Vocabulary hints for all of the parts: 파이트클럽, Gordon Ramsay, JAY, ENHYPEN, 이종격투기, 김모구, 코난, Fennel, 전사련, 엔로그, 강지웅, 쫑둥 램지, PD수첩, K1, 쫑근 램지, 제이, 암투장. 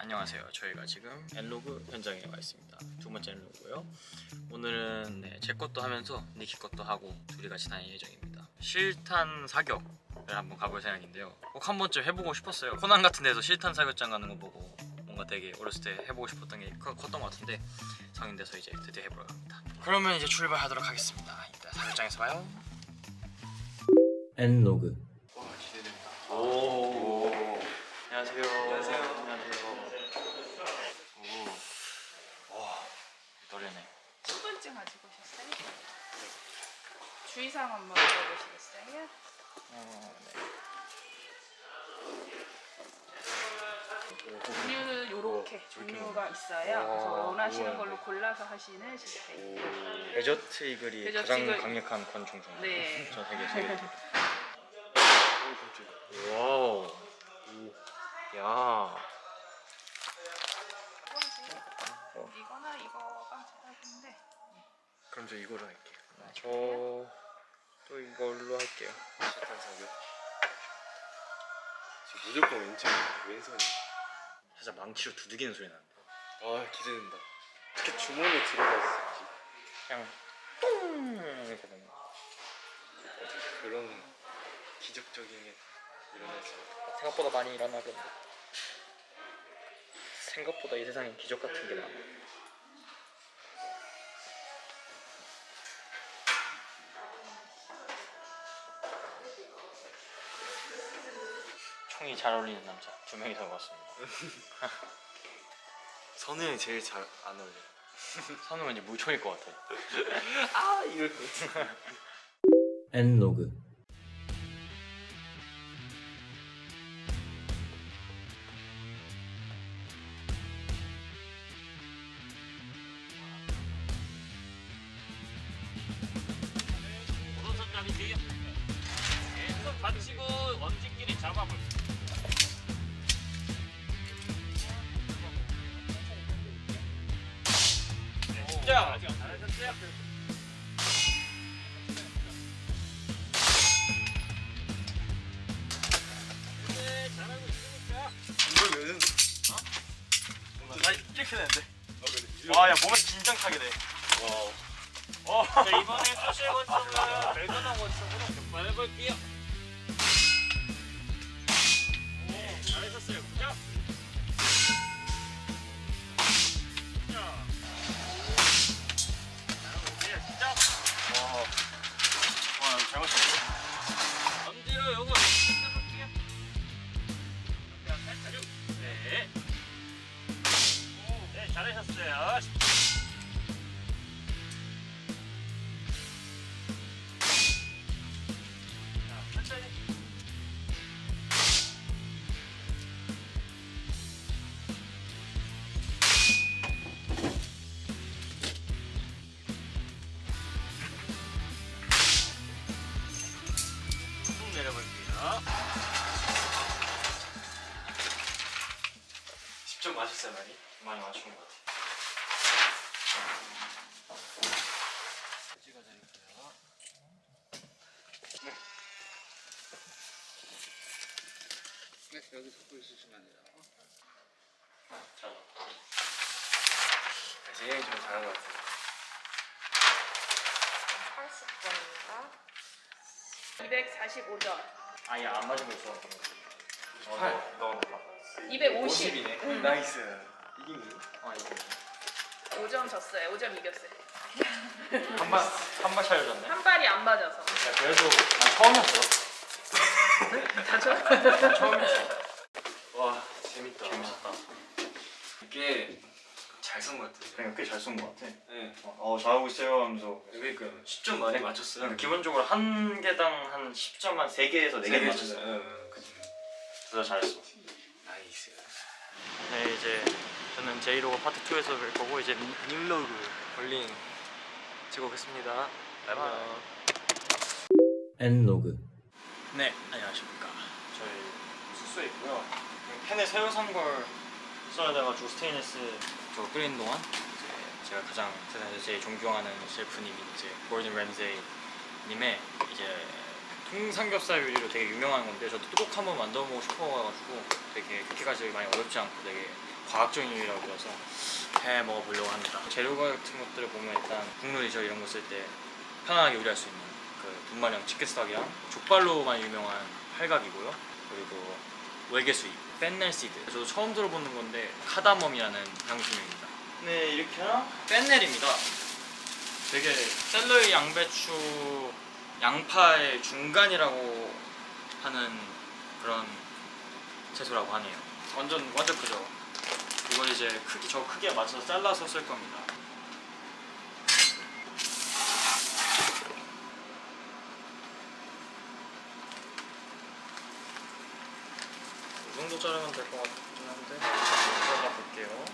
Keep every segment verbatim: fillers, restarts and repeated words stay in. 안녕하세요. 저희가 지금 엔로그 현장에 와 있습니다. 두 번째 엔로그고요. 오늘은 네, 제 것도 하면서 니키 것도 하고 둘이 같이 다닐 예정입니다. 실탄 사격을 한번 가볼 생각인데요. 꼭 한 번쯤 해보고 싶었어요. 코난 같은 데서 실탄 사격장 가는 거 보고 뭔가 되게 어렸을 때 해보고 싶었던 게 컸던 것 같은데 성인 돼서 이제 드디어 해보러 갑니다. 그러면 이제 출발하도록 하겠습니다. 이따 사격장에서 봐요. 엔로그. 와, 기대됩니다. 오, 오. 오. 안녕하세요. 안녕하세요. 가지고 오셨어요? 네. 주의사항 한번 물어보시겠어요? 어, 네. 종류는 요렇게 종류가 있어요. 그래서 원하시는 우와. 걸로 골라서 하시는 시스템. 데저트 이글이 데저트 가장 이글. 강력한 권총 중. 네. 전 세계 최대. 와우. 오. 야. 어. 이거나 이거가 제일 큰데. 그럼 저 이걸로 할게요. 아, 저 또 이걸로 할게요. 실탄 사격. 지금 무조건 왼쪽, 왼손이. 살짝 망치로 두드기는 소리 나는데. 아 기대된다. 이렇게 주머니에 들어갔을지. 그냥 똥 이렇게 되는 거. 그런 기적적인 게 일어나지. 생각보다 많이 일어나겠네. 생각보다 이 세상에 기적 같은 게 많아. 총이 잘 어울리는 남자 두 명이서 왔습니다. 선우는 제일 잘 안 어울려. 선우는 이제 물총일 것 같아. 아 이럴 거. 엔로그. 계속 받치고 원진끼리 잡아볼게. 자, 잘하셨어요. 네, 잘하고 있으니까. 이거는 어? 나 이렇게 되는데. 아, 그래. 와, 야 몸에 긴장 타게 돼. 와. 어. 자, 이번에 수실 권총은 레그나 권총으로 교환해 볼게요. 네, 잘하셨어요. 자. 엄지로 요거 뜯어볼게요. 네. 네, 잘하셨어요. 자, 천천히. 십 점 맞았어요. 많이? 많이 맞춘 것 같아요. 찍어드릴게요. 네. 네, 여기 잡고 있으시면 돼요. 자, 제이 좀 잘한 것 같아요. 팔십 점입니다. 이백사십오 점. 아예 안 맞은 거 있어. 팔. 너 이백오십. 이네 응. 나이스. 이긴 거? 아 이긴 거. 오 점 졌어요. 오 점 이겼어요. 한 발 한 발 차려 졌네. 한 발이 안 맞아서. 야, 그래도 난 처음이었어. 다 쳤어? 처음이었어. 와 재밌다. 재밌었다. 이게 잘 쏜 거 같아. 그러니까 꽤 잘 쏜 거 같아. 네. 어 잘하고 있어요 하면서. 그러니까 십 점 많이 맞췄어요. 그러니까 기본적으로 한 개당 한 십 점 한 세 개에서 네 개 맞췄어요. 응, 그치. 그래서 잘했어. 나이스. 네 이제 저는 제이로그 파트 이에서 뵐 거고 이제 닐로그 볼링 찍어보겠습니다. 바이바이. 엔로그. 네 안녕하십니까. 저희 숙소에 있고요. 펜에 새로 산 걸 써야 돼가지고 스테인리스 끓이는 동안 이제 제가 가장 세상에서 제일 존경하는 셰프님이 이제 고든 램세이 님의 이제 통삼겹살 요리로 되게 유명한 건데 저도 꼭 한번 만들어 보고 싶어가지고 되게 그렇게까지 많이 어렵지 않고 되게 과학적인 요리라서 해 먹어보려고 합니다. 재료 같은 것들을 보면 일단 국룰이죠. 이런 거 쓸 때 편하게 요리할 수 있는 그 분마냥 치킨스탁이랑 족발로만 유명한 팔각이고요. 그리고 외계수잎, 펜넬 시드. 저도 처음 들어보는 건데 카다멈이라는 향신료입니다. 네, 이렇게 하나? 펜넬입니다. 되게 샐러리, 양배추, 양파의 중간이라고 하는 그런 채소라고 하네요. 완전 완전 크죠? 이걸 이제 크기, 저 크기에 맞춰서 잘라서 쓸 겁니다. 이 정도 자르면 될 것 같긴 한데 잘라볼게요.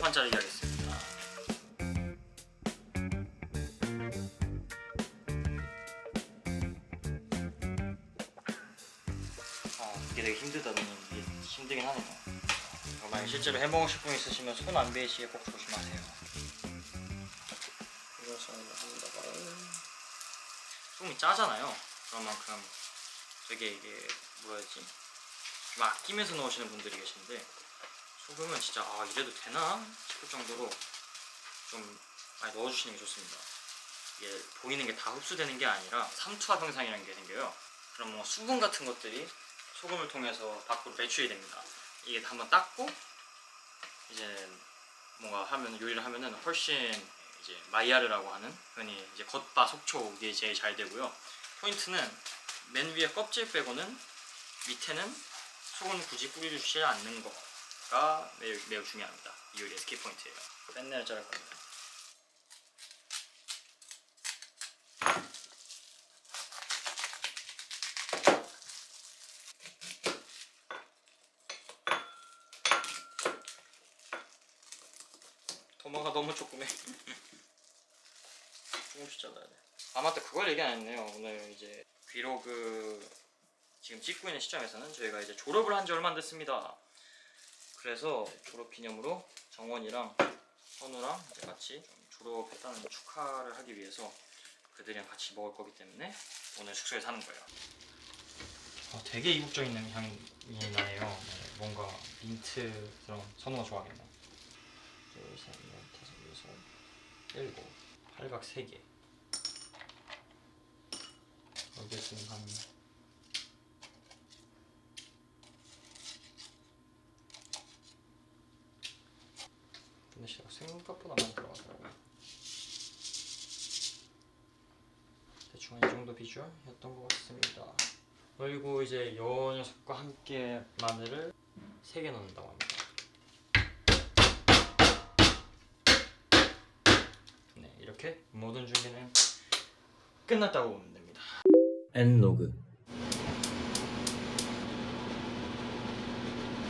반짜리 하겠습니다. 아, 이게 되게 힘들다. 너는 이게 힘들긴 하네요. 만약 실제로 해 먹으실 분 있으시면 손 안 베이시게 꼭 조심하세요. 이것을 여기다가 소금이 짜잖아요. 그런 만큼 되게 이게 뭐라 해야지, 좀 아끼면서 넣으시는 분들이 계신데. 소금은 진짜 아 이래도 되나 싶을 정도로 좀 많이 넣어주시는 게 좋습니다. 이게 보이는 게 다 흡수되는 게 아니라 삼투압 현상이라는 게 생겨요. 그럼 뭐 수분 같은 것들이 소금을 통해서 밖으로 배출이 됩니다. 이게 한번 닦고 이제 뭔가 하면 요리를 하면은 훨씬 이제 마이야르라고 하는 흔히 이제 겉바 속초 이게 제일 잘 되고요. 포인트는 맨 위에 껍질 빼고는 밑에는 소금을 굳이 뿌려주시지 않는 거. 가 매우, 매우 중요합니다. 이 요리의 스킬 포인트예요. 펜넬을 자를 겁니다. 도마가 너무 조그매. 조금씩 잘라야 돼. 아 맞다, 그걸 얘기 안 했네요. 오늘 이제 브이로그 지금 찍고 있는 시점에서는 저희가 이제 졸업을 한 지 얼마 안 됐습니다. 그래서 졸업 기념으로 정원이랑 선우랑 이제 같이 졸업했다는 축하를 하기 위해서 그들이랑 같이 먹을 거기 때문에 오늘 숙소에 사는 거예요. 어, 되게 이국적인 향이 나네요. 뭔가 민트 그런 선우가 좋아하겠네요. 둘, 셋, 넷, 다섯, 여섯, 일곱, 팔각 세 개. 여기에 지금 한. 근데 생각보다 많이 들어가더라고요. 대충 이 정도 비주얼이었던 것 같습니다. 그리고 이제 요 녀석과 함께 마늘을 세 개 넣는다고 합니다. 네, 이렇게 모든 준비는 끝났다고 보면 됩니다. 엔로그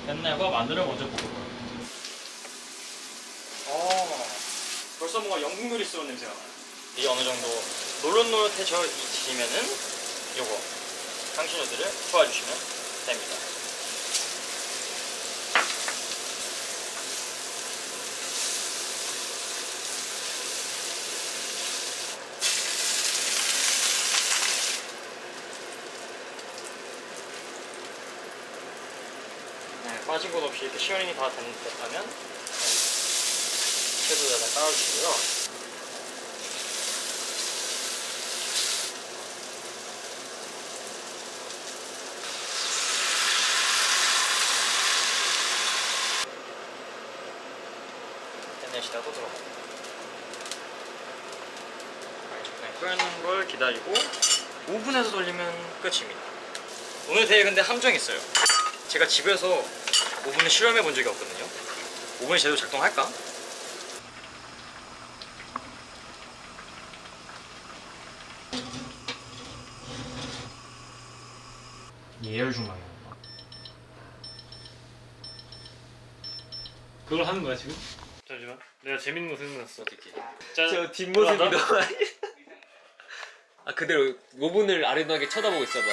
펜넬과 마늘을 먼저 볶을 거예요. 벌써 뭔가 영국 요리스러운 냄새가 나요. 이게 어느 정도 노릇노릇해져 있으면은 요거 향신료들을 부어주시면 됩니다. 네, 빠진 곳 없이 이렇게 시어링이 다 됐다면 채소에다 따라주시고요. 펜넬시다도 들어갑니다. 적당히 끓는 걸 기다리고 오븐에서 돌리면 끝입니다. 오늘 되게 근데 함정이 있어요. 제가 집에서 오븐을 실험해 본 적이 없거든요. 오븐이 제대로 작동할까? 예열 중간이야. 그걸 하는 거야 지금? 잠시만, 내가 재밌는 거 생각났어. 어떻게? 저 뒷모습이다. 아 그대로 오븐을 아련하게 쳐다보고 있어봐.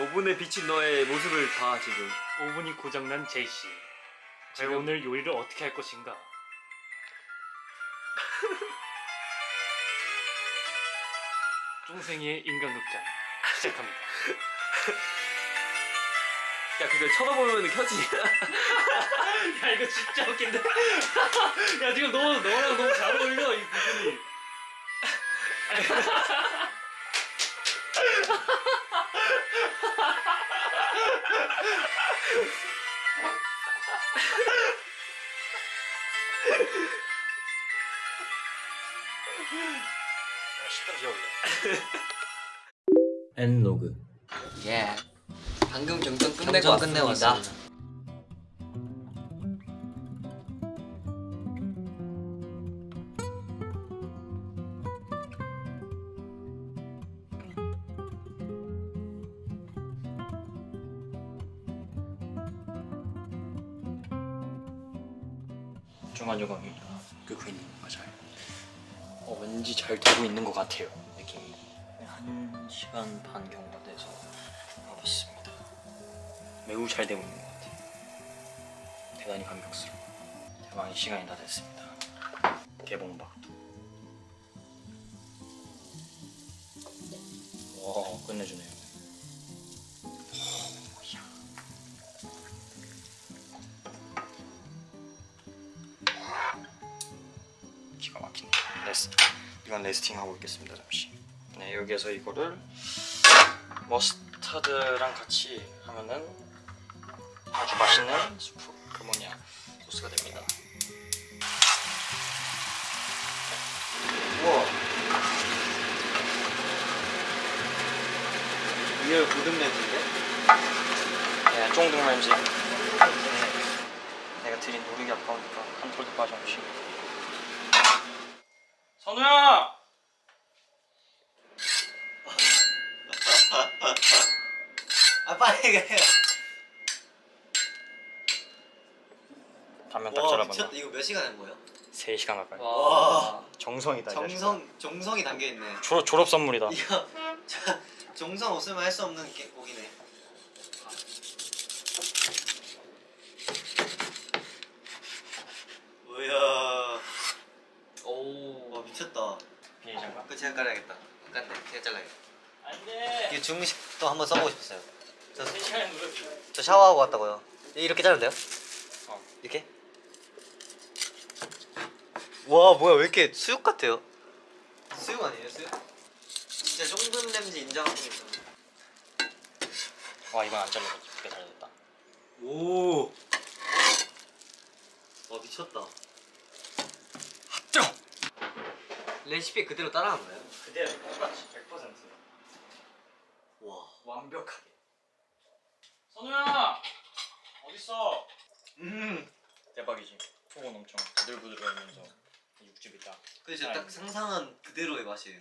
오븐에 비친 너의 모습을 봐 지금. 오븐이 고장난 제이씨. 제가 오늘 요리를 어떻게 할 것인가? 중생의 인간극장 시작합니다. 야 그걸 쳐다보면 켜지. 야 이거 진짜 웃긴데. 야 지금 너, 너랑 너무 잘 어울려 이 부분이. 엔 로그. 예. 방금 정전 끝내고 왔습니다. 중간 요감입니다. 끄크님 맞아요. 어, 왠지 잘 되고 있는 것 같아요. 느낌이. 한 시간 반 정도 돼서 와봤습니다. 매우 잘 되고 있는 것 같아요. 대단히 감격스러워. 대망의 시간이 다 됐습니다. 개봉박두. 와 끝내주네요. 기가 막히네. 레스, 이건 레스팅 하고 있겠습니다. 잠시. 네 여기에서 이거를 머스타드랑 같이 하면은 아주 맛있는 수프 그 뭐냐 소스가 됩니다. 우와 리얼 고든 램지인데? 네 쫑둥 램지. 내가 드린 노력이 아까우니까 한 톨도 빠짐없이. 선우야! 아 빨리 해. 단면 딱 잘라봤나? 이거 몇 시간 한 거예요? 세 시간 가까이. 와. 정성이다. 정성 정성이 담겨 있네. 졸업 졸업 선물이다. 이거 자, 정성 없으면 할 수 없는 게 고기네. 뭐야? 오. 와 미쳤다. 비닐장갑. 그 제가 깔아야겠다. 깐데 제가 잘라야겠다. 안돼. 이 중식도 한번 써보고 싶었어요. 저 세 시간에 저 샤워하고 왔다고요. 이렇게 자르면 돼요? 어. 이렇게? 와 뭐야 왜 이렇게 수육 같아요? 수육 아니에요 수육? 진짜 쫑근 램지 인정하고 있어. 와 이건 안 잘라도 되게 잘 됐다. 오. 와 미쳤다. 뜨거. 레시피 그대로 따라한 거예요? 그대로 똑같이 백 퍼센트. 와 완벽하게. 선우야 어딨어? 음 대박이지. 속은 엄청 부들부들하면서 육즙이 딱. 그치 딱 상상한 그대로의 맛이에요.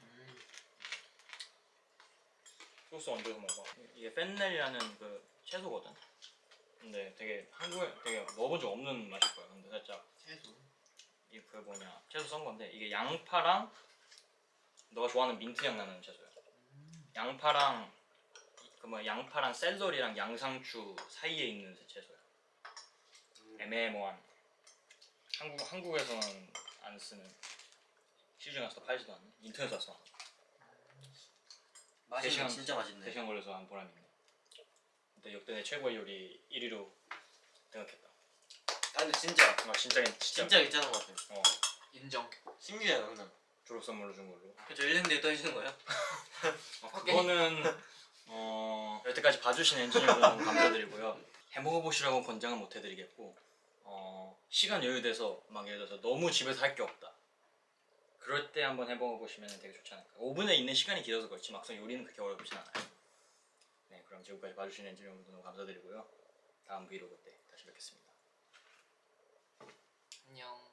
음. 소스 얹어서 먹어. 이게 펜넬이라는 그 채소거든. 근데 되게 한국에 되게 먹어본 적 없는 맛일 거야. 근데 살짝 채소 이 그 뭐냐 채소 썬 건데 이게 양파랑 너가 좋아하는 민트향 나는 채소야. 음. 양파랑 그 뭐 양파랑 샐러리랑 양상추 사이에 있는 채소야. 음. 애매모한. 한국 한국에서는 안 쓰는. 시중에서 팔지도 않는. 인터넷에서 써. 맛이 진짜 맛있네. 대시간 걸려서 안 보람이 있네. 근데 역대 내 최고의 요리 일 위로 생각했다. 아 근데 진짜. 아 진짜 진짜. 진짜 괜찮은 것 같아. 어. 인정. 신기해 너는. 졸업 선물로 준 걸로. 그쵸 일 년 뒤에 떠주시는 거예요? 어, 그거는 어... 여태까지 봐주신 엔지니어분 감사드리고요. 해먹어보시라고 권장은 못해드리겠고 어... 시간 여유돼서 막 예를 들어서 너무 집에서 할 게 없다 그럴 때 한번 해먹어보시면 되게 좋지 않을까. 오븐에 있는 시간이 길어서 그렇지 막상 요리는 그렇게 어렵진 않아요. 네 그럼 지금까지 봐주신 엔지니어분 너무 감사드리고요. 다음 브이로그 때 다시 뵙겠습니다. 안녕.